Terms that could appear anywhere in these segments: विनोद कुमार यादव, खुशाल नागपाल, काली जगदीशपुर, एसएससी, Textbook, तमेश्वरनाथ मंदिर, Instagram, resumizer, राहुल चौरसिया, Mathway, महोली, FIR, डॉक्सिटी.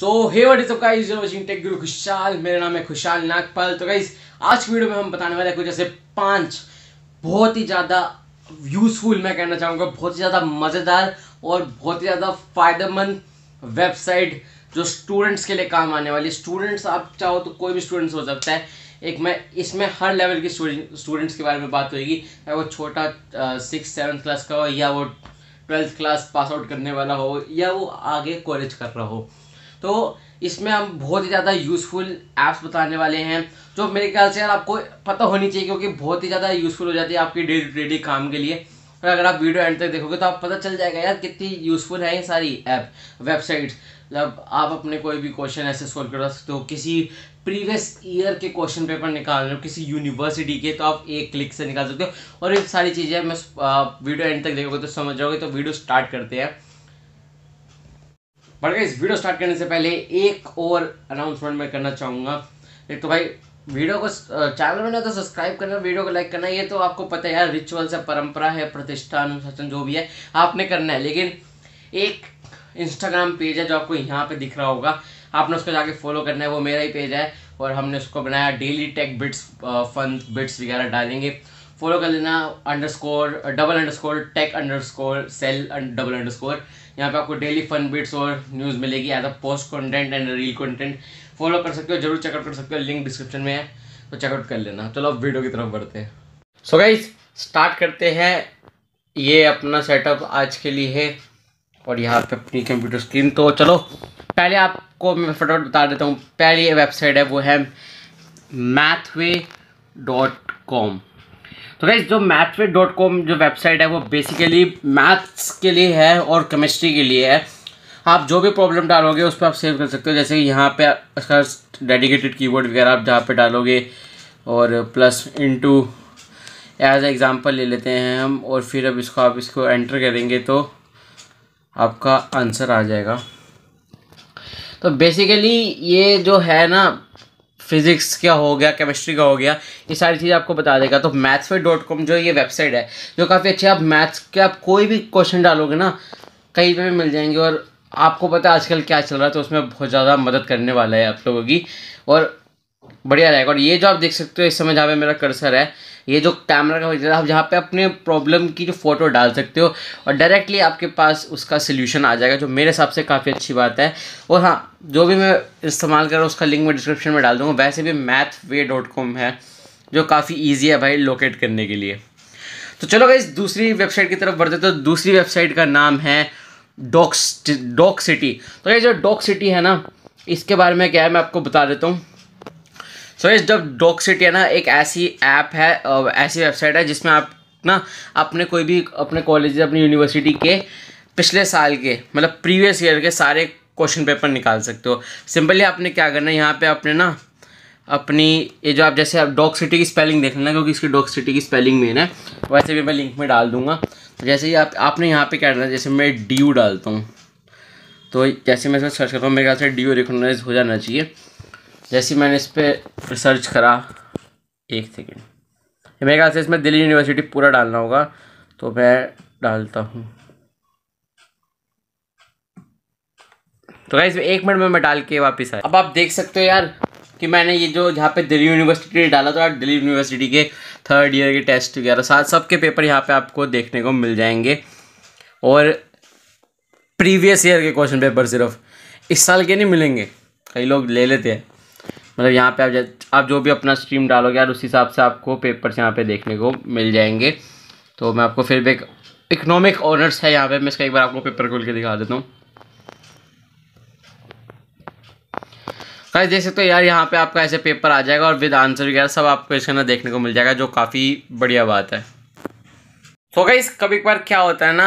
So hey what is up guys, you are watching tech Guru Khushal. मेरा नाम है खुशाल नागपाल। तो गाइस आज की वीडियो में हम बताने वाले हैं कुछ ऐसे 5 बहुत ही ज़्यादा यूजफुल, मैं कहना चाहूँगा बहुत ही ज़्यादा मज़ेदार और बहुत ही ज़्यादा फायदेमंद वेबसाइट जो स्टूडेंट्स के लिए काम आने वाली। स्टूडेंट्स आप चाहो तो कोई भी स्टूडेंट्स हो सकता है। एक मैं इसमें हर लेवल के स्टूडेंट्स के बारे में बात होगी, चाहे वो छोटा 6-7 क्लास का हो या वो 12th क्लास पास आउट करने वाला हो या वो आगे कॉलेज कर रहा हो। तो इसमें हम बहुत ही ज़्यादा यूज़फुल ऐप्स बताने वाले हैं जो मेरे ख्याल से यार आपको पता होनी चाहिए, क्योंकि बहुत ही ज़्यादा यूज़फुल हो जाती है आपकी डेली काम के लिए। और अगर आप वीडियो एंड तक देखोगे तो आप पता चल जाएगा यार कितनी यूज़फुल है ये सारी ऐप वेबसाइट्स। मतलब आप अपने कोई भी क्वेश्चन ऐसे सॉल्व कर सकते हो, किसी प्रीवियस ईयर के क्वेश्चन पेपर निकाल रहे हो किसी यूनिवर्सिटी के, तो आप एक क्लिक से निकाल सकते हो। और ये सारी चीज़ें मैं वीडियो एंड तक देखोगे तो समझ जाओगे। तो वीडियो स्टार्ट करते हैं। बट गाइस वीडियो स्टार्ट करने से पहले एक और अनाउंसमेंट मैं करना चाहूँगा। एक तो भाई वीडियो को चैनल में ना तो सब्सक्राइब करना, वीडियो को लाइक करना, ये तो आपको पता है यार, रिचुअल्स है, परंपरा है, प्रतिष्ठा, अनुशासन जो भी है आपने करना है। लेकिन एक इंस्टाग्राम पेज है जो आपको यहाँ पे दिख रहा होगा, आपने उसको जाके फॉलो करना है। वो मेरा ही पेज है और हमने उसको बनाया daily tech bits, fun bits वगैरह डालेंगे। फॉलो कर लेना __tech_cell_। यहाँ पे आपको डेली फन बिट्स और न्यूज़ मिलेगी as a post content and reel content. Follow कर सकते हो, जरूर चेकआउट कर सकते हो, लिंक डिस्क्रिप्शन में है तो चेकआउट कर लेना। चलो अब वीडियो की तरफ बढ़ते हैं। सो गाइस स्टार्ट करते हैं। ये अपना सेटअप आज के लिए है और यहाँ पे अपनी कंप्यूटर स्क्रीन। तो चलो पहले आपको मैं फटाफट बता देता हूँ, पहली वेबसाइट है वो है mathway.com। तो गाइस जो mathway.com जो वेबसाइट है वो बेसिकली मैथ्स के लिए है और केमिस्ट्री के लिए है। आप जो भी प्रॉब्लम डालोगे उस पर आप सेव कर सकते हो। जैसे यहाँ पे इसका डेडिकेटेड कीवर्ड वगैरह आप जहाँ पे डालोगे और प्लस इनटू एज एग्जांपल ले लेते हैं हम, और फिर अब इसको आप इसको एंटर करेंगे तो आपका आंसर आ जाएगा। तो बेसिकली ये जो है ना फिज़िक्स क्या हो गया, केमिस्ट्री का हो गया, ये सारी चीज़ आपको बता देगा। तो mathway.com जो ये वेबसाइट है जो काफ़ी अच्छी है। आप मैथ्स के आप कोई भी क्वेश्चन डालोगे ना कहीं पे भी मिल जाएंगे। और आपको पता है आजकल क्या चल रहा है, तो उसमें बहुत ज़्यादा मदद करने वाला है आप लोगों की और बढ़िया रहेगा। और ये जो आप देख सकते हो इस समय जहाँ पे मेरा कर्सर है, ये जो कैमरा का फीचर है, आप जहाँ पे अपने प्रॉब्लम की जो फ़ोटो डाल सकते हो और डायरेक्टली आपके पास उसका सोल्यूशन आ जाएगा, जो मेरे हिसाब से काफ़ी अच्छी बात है। और हाँ, जो भी मैं इस्तेमाल कर रहा हूँ उसका लिंक मैं डिस्क्रिप्शन में डाल दूँगा। वैसे भी mathway.com है जो काफ़ी ईजी है भाई लोकेट करने के लिए। तो चलो गाइस दूसरी वेबसाइट की तरफ बढ़ते। तो दूसरी वेबसाइट का नाम है डॉक्सिटी। तो ये जो डॉक्सिटी है ना, इसके बारे में क्या है मैं आपको बता देता हूँ। सो इस जब डॉक्सिटी है ना, एक ऐसी ऐप है, ऐसी वेबसाइट है जिसमें आप ना अपने कोई भी अपने कॉलेज, अपनी यूनिवर्सिटी के पिछले साल के मतलब प्रीवियस ईयर के सारे क्वेश्चन पेपर निकाल सकते हो। सिंपली आपने क्या करना है, यहाँ पे आपने ना अपनी ये जो आप जैसे आप डॉक्सिटी की स्पेलिंग देख लेना, क्योंकि इसकी डॉक्सिटी की स्पेलिंग में है, वैसे भी मैं लिंक में डाल दूँगा। जैसे ही आपने यहाँ पर क्या करना है, जैसे मैं डी यू डालता हूँ, तो जैसे मैं इसमें सर्च करता हूँ मेरे ख्याल से डी यू रिकॉग्नाइज हो जाना चाहिए। जैसे मैंने इस पर रिसर्च करा, एक सेकेंड, मेरे ख्याल से इसमें दिल्ली यूनिवर्सिटी पूरा डालना होगा, तो मैं डालता हूँ। तो गाइस एक मिनट में मैं डाल के वापस आया। अब आप देख सकते हो यार कि मैंने ये जो यहाँ पे दिल्ली यूनिवर्सिटी डाला, तो आप दिल्ली यूनिवर्सिटी के थर्ड ईयर के टेस्ट वगैरह सब के पेपर यहाँ पर आपको देखने को मिल जाएंगे। और प्रीवियस ईयर के क्वेश्चन पेपर सिर्फ, इस साल के नहीं मिलेंगे, कई लोग ले लेते हैं। मतलब यहाँ पे आप जो भी अपना स्ट्रीम डालोगे यार उस हिसाब से आपको पेपर्स यहाँ पे देखने को मिल जाएंगे। तो मैं आपको फिर भी इकोनॉमिक ऑनर्स है यहाँ पे, मैं इसका एक बार आपको पेपर खोल के दिखा देता हूँ। गाइस देख सकते हो यार यहाँ पे आपका ऐसे पेपर आ जाएगा और विद आंसर वगैरह सब आपको इसके अंदर देखने को मिल जाएगा, जो काफ़ी बढ़िया बात है। तो गाइस कभी एक बार क्या होता है ना,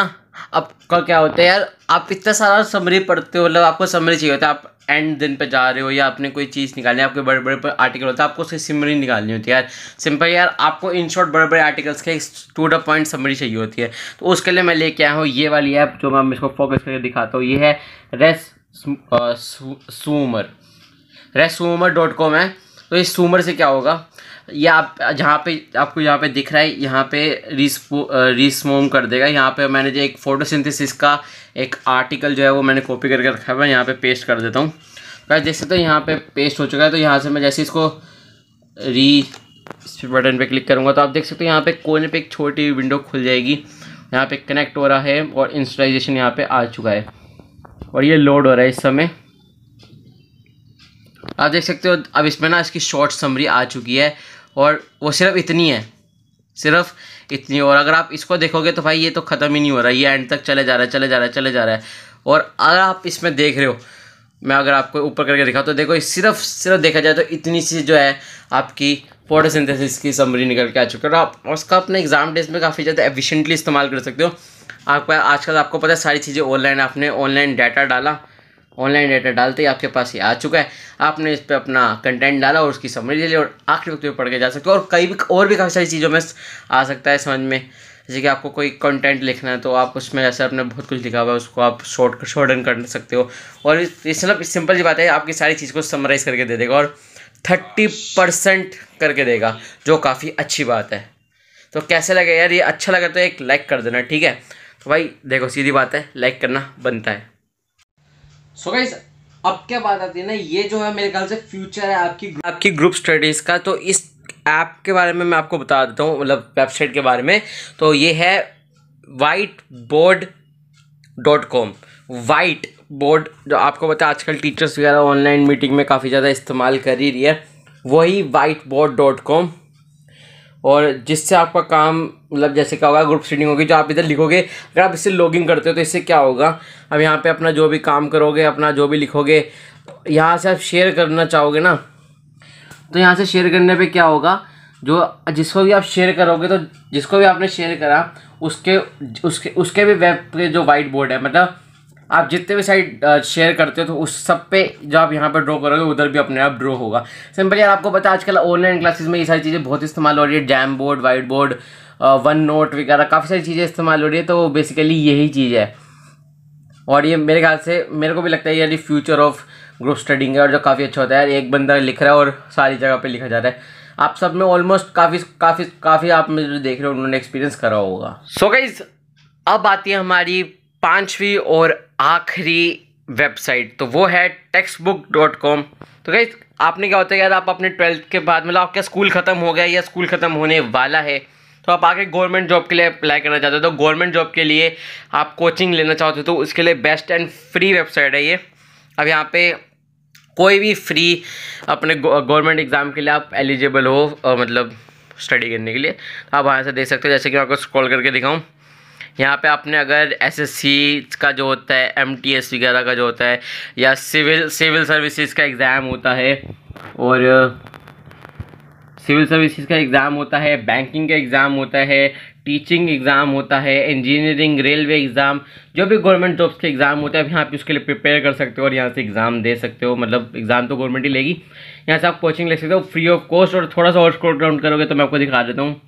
आपका क्या होता है यार, आप इतना सारा समरी पढ़ते हो, मतलब आपको समरी चाहिए होता है। आप एंड दिन पे जा रहे हो या आपने कोई चीज़ निकालनी है, आपके बड़े बड़े आर्टिकल होता है, आपको उसकी समरी निकालनी होती है यार। सिंपल यार आपको इन शॉर्ट बड़े बड़े आर्टिकल्स के टू द पॉइंट समरी चाहिए होती है। तो उसके लिए मैं लेके आया हूँ ये वाली ऐप, जो मैं इसको फोकस करके दिखाता हूँ। ये है resumizer.com है। तो इस सूमर से क्या होगा, ये आप जहाँ पे आपको यहाँ पे दिख रहा है, यहाँ पे रिस्मोम कर देगा। यहाँ पे मैंने जो एक फोटोसिंथेसिस का एक आर्टिकल जो है वो मैंने कॉपी करके रखा है, मैं यहाँ पे पेस्ट कर देता हूँ। गाइस देख सकते हो यहाँ पे पेस्ट हो चुका है। तो यहाँ से मैं जैसे इसको री बटन पे क्लिक करूँगा तो आप देख सकते हो यहाँ पे कोने पे एक छोटी विंडो खुल जाएगी। यहाँ पे कनेक्ट हो रहा है और इंस्टॉलाइजेशन यहाँ पे आ चुका है और ये लोड हो रहा है इस समय। आप देख सकते हो अब इसमें ना इसकी शॉर्ट समरी आ चुकी है और वो सिर्फ इतनी है, सिर्फ इतनी। और अगर आप इसको देखोगे तो भाई ये तो ख़त्म ही नहीं हो रहा है, ये एंड तक चले जा रहा है और अगर आप इसमें देख रहे हो, मैं अगर आपको ऊपर करके दिखाऊँ तो देखो सिर्फ देखा जाए तो इतनी सी जो है आपकी फोटोसिंथेसिस की समरी निकल के आ चुकी है। और आप उसका अपने एग्ज़ाम डेज में काफ़ी ज़्यादा एफिशिएंटली इस्तेमाल कर सकते हो। आपका आजकल आपको पता है सारी चीज़ें ऑनलाइन, आपने ऑनलाइन डाटा डाला, ऑनलाइन डाटा डालते ही आपके पास ये आ चुका है। आपने इस पर अपना कंटेंट डाला और उसकी समरी ले ली और आखिरी वक्त में पढ़ के जा सकते हो। और और भी काफ़ी सारी चीज़ों में आ सकता है समझ में। जैसे कि आपको कोई कंटेंट लिखना है तो आप उसमें जैसे आपने बहुत कुछ लिखा हुआ है उसको आप शॉर्टन कर सकते हो। और मतलब सिंपल सी बात है, आपकी सारी चीज़ को समराइज़ करके दे देगा और 30% करके देगा, जो काफ़ी अच्छी बात है। तो कैसे लगे यार, ये अच्छा लगा तो एक लाइक कर देना, ठीक है। तो भाई देखो सीधी बात है, लाइक करना बनता है। सो गाइस अब क्या बात आती है ना, ये जो है मेरे ख्याल से फ्यूचर है आपकी ग्रुप स्टडीज़ का। तो इस ऐप के बारे में मैं आपको बता देता हूँ, मतलब वेबसाइट के बारे में। तो ये है whiteboard.com। whiteboard जो आपको पता है आजकल टीचर्स वगैरह ऑनलाइन मीटिंग में काफ़ी ज़्यादा इस्तेमाल कर ही रही है, वही whiteboard.com। और जिससे आपका काम मतलब जैसे क्या होगा, ग्रुप स्टडी होगी जो आप इधर लिखोगे। अगर आप इससे लॉगिन करते हो तो इससे क्या होगा, अब यहाँ पे अपना जो भी काम करोगे, अपना जो भी लिखोगे, यहाँ से आप शेयर करना चाहोगे ना, तो यहाँ से शेयर करने पे क्या होगा, जो जिसको भी आप शेयर करोगे तो जिसको भी आपने शेयर करा उसके भी वेब पे जो व्हाइट बोर्ड है, मतलब आप जितने भी साइड शेयर करते हो तो उस सब पे जो आप यहाँ पर ड्रॉ करोगे उधर भी अपने आप ड्रॉ होगा। सिंपल यार, आपको पता है आजकल ऑनलाइन क्लासेस में ये सारी चीज़ें बहुत इस्तेमाल हो रही है। Jamboard, whiteboard, OneNote वगैरह काफ़ी सारी चीज़ें इस्तेमाल हो रही है। तो बेसिकली यही चीज़ है और ये मेरे ख्याल से मेरे को भी लगता है यार ये फ्यूचर ऑफ ग्रुप स्टडिंग है और जो काफ़ी अच्छा होता है यार। एक बंदा लिख रहा है और सारी जगह पे लिखा जा रहा है। आप सब में ऑलमोस्ट काफ़ी आप में जो देख रहे हो उन्होंने एक्सपीरियंस करा होगा। सो गाइस अब आती है हमारी पांचवी और आखिरी वेबसाइट, तो वो है textbook.com। तो गाइस आपने क्या होता है यार, आप अपने 12th के बाद मतलब आपका स्कूल ख़त्म हो गया या स्कूल ख़त्म होने वाला है तो आप आगे गवर्नमेंट जॉब के लिए अप्लाई करना चाहते हो, तो गवर्नमेंट जॉब के लिए आप कोचिंग लेना चाहते हो तो उसके लिए बेस्ट एंड फ्री वेबसाइट है ये। अब यहाँ पे कोई भी फ्री अपने गवर्नमेंट एग्ज़ाम के लिए आप एलिजिबल हो मतलब स्टडी करने के लिए, तो आप वहाँ से देख सकते हो। जैसे कि मैं आपको स्क्रॉल करके दिखाऊँ, यहाँ पे आपने अगर एसएससी का जो होता है, एमटीएस वगैरह का जो होता है, या सिविल सर्विसेज का एग्ज़ाम होता है, और सिविल सर्विसेज का एग्ज़ाम होता है, बैंकिंग का एग्ज़ाम होता है, टीचिंग एग्ज़ाम होता है, इंजीनियरिंग, रेलवे एग्ज़ाम, जो भी गवर्नमेंट जॉब्स के एग्ज़ाम होते हैं आप यहाँ पे उसके लिए प्रिपेयर कर सकते हो और यहाँ से एग्ज़ाम दे सकते हो। मतलब एग्ज़ाम तो गवर्नमेंट ही लेगी, यहाँ से आप कोचिंग ले सकते हो फ्री ऑफ कॉस्ट। और थोड़ा सा और स्क्रॉल डाउन करोगे तो मैं आपको दिखा देता हूँ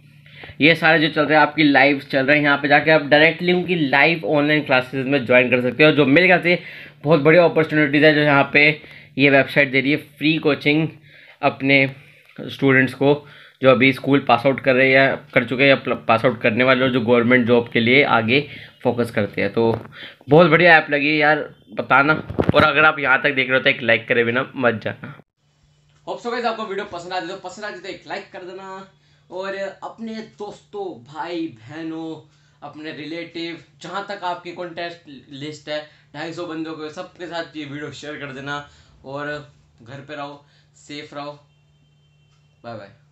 ये सारे जो चल रहे हैं, आपकी लाइव चल रहे हैं। यहाँ पर जाके आप डायरेक्टली उनकी लाइव ऑनलाइन क्लासेज में ज्वाइन कर सकते हो, जो मेरे ख्याल से बहुत बड़ी अपॉर्चुनिटीज़ है जो यहाँ पर ये वेबसाइट दे रही है, फ्री कोचिंग अपने स्टूडेंट्स को जो अभी स्कूल पास आउट कर रहे हैं या कर चुके हैं या पास आउट करने वाले और जो गवर्नमेंट जॉब के लिए आगे फोकस करते हैं। तो बहुत बढ़िया ऐप लगी यार, बताना। और अगर आप यहाँ तक देख रहे हो तो एक लाइक करे बिना मत जाना। होप सो गाइस आपको वीडियो पसंद आती तो एक लाइक कर देना और अपने दोस्तों, भाई बहनों, अपने रिलेटिव, जहाँ तक आपकी कॉन्टैक्ट लिस्ट है 250 बंदों को, सबके साथ ये वीडियो शेयर कर देना। और घर पर रहो, सेफ रहो, बाय बाय।